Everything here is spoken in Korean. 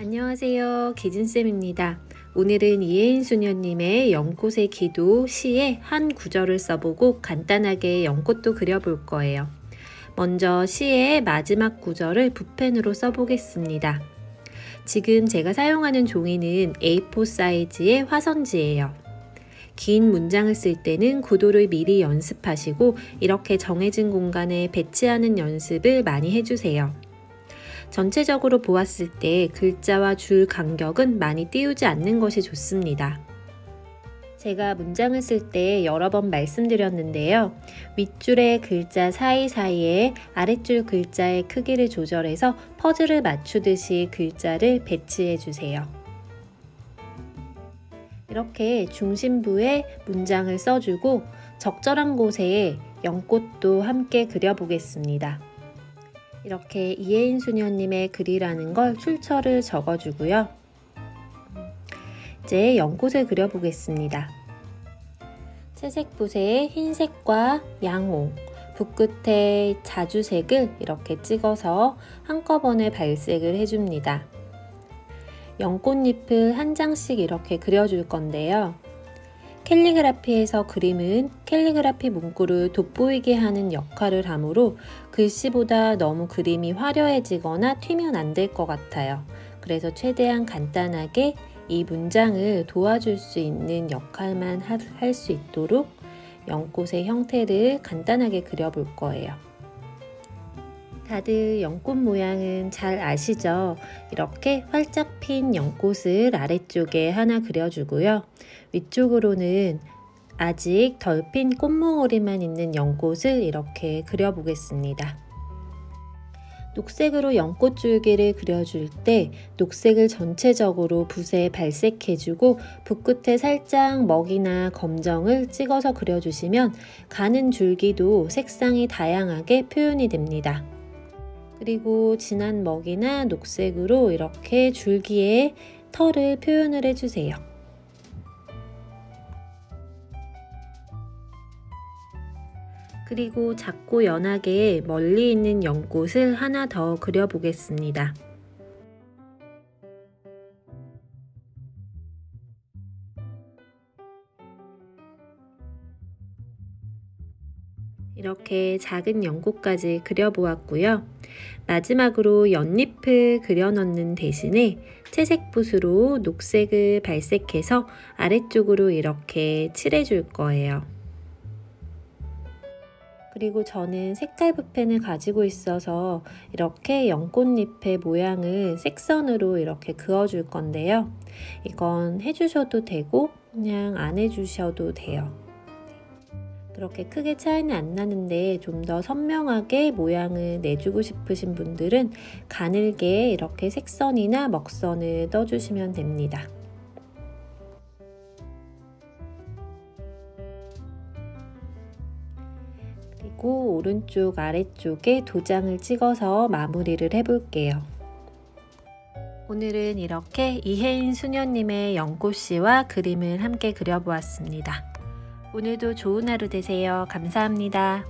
안녕하세요. 기진쌤입니다. 오늘은 이해인 수녀님의 연꽃의 기도 시의 한 구절을 써보고 간단하게 연꽃도 그려볼 거예요. 먼저 시의 마지막 구절을 붓펜으로 써보겠습니다. 지금 제가 사용하는 종이는 A4 사이즈의 화선지예요. 긴 문장을 쓸 때는 구도를 미리 연습하시고 이렇게 정해진 공간에 배치하는 연습을 많이 해주세요. 전체적으로 보았을 때 글자와 줄 간격은 많이 띄우지 않는 것이 좋습니다. 제가 문장을 쓸 때 여러 번 말씀드렸는데요. 윗줄의 글자 사이사이에 아랫줄 글자의 크기를 조절해서 퍼즐을 맞추듯이 글자를 배치해 주세요. 이렇게 중심부에 문장을 써주고 적절한 곳에 연꽃도 함께 그려보겠습니다. 이렇게 이해인 수녀님의 글이라는 걸 출처를 적어주고요. 이제 연꽃을 그려보겠습니다. 채색붓에 흰색과 양홍, 붓끝에 자주색을 이렇게 찍어서 한꺼번에 발색을 해줍니다. 연꽃잎을 한 장씩 이렇게 그려줄 건데요. 캘리그라피에서 그림은 캘리그라피 문구를 돋보이게 하는 역할을 하므로 글씨보다 너무 그림이 화려해지거나 튀면 안 될 것 같아요. 그래서 최대한 간단하게 이 문장을 도와줄 수 있는 역할만 할 수 있도록 연꽃의 형태를 간단하게 그려볼 거예요. 다들 연꽃 모양은 잘 아시죠? 이렇게 활짝 핀 연꽃을 아래쪽에 하나 그려주고요. 위쪽으로는 아직 덜 핀 꽃몽오리만 있는 연꽃을 이렇게 그려보겠습니다. 녹색으로 연꽃 줄기를 그려줄 때 녹색을 전체적으로 붓에 발색해주고 붓끝에 살짝 먹이나 검정을 찍어서 그려주시면 가는 줄기도 색상이 다양하게 표현이 됩니다. 그리고 진한 먹이나 녹색으로 이렇게 줄기에 털을 표현을 해주세요. 그리고 작고 연하게 멀리 있는 연꽃을 하나 더 그려보겠습니다. 이렇게 작은 연꽃까지 그려보았고요. 마지막으로 연잎을 그려넣는 대신에 채색붓으로 녹색을 발색해서 아래쪽으로 이렇게 칠해줄 거예요. 그리고 저는 색깔 붓펜을 가지고 있어서 이렇게 연꽃잎의 모양을 색선으로 이렇게 그어줄 건데요. 이건 해주셔도 되고 그냥 안 해주셔도 돼요. 그렇게 크게 차이는 안 나는데 좀 더 선명하게 모양을 내주고 싶으신 분들은 가늘게 이렇게 색선이나 먹선을 떠주시면 됩니다. 그리고 오른쪽 아래쪽에 도장을 찍어서 마무리를 해볼게요. 오늘은 이렇게 이해인 수녀님의 연꽃시와 그림을 함께 그려보았습니다. 오늘도 좋은 하루 되세요. 감사합니다.